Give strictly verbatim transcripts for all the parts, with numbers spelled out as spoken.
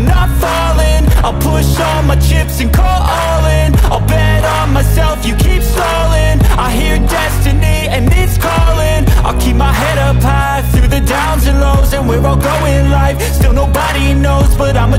I'm not falling, I'll push all my chips and call all in. I'll bet on myself, you keep stalling. I hear destiny and it's calling. I'll keep my head up high through the downs and lows, and we're all going life, still nobody knows. But I'ma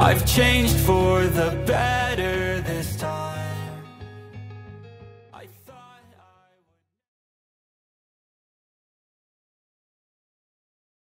I've changed for the better.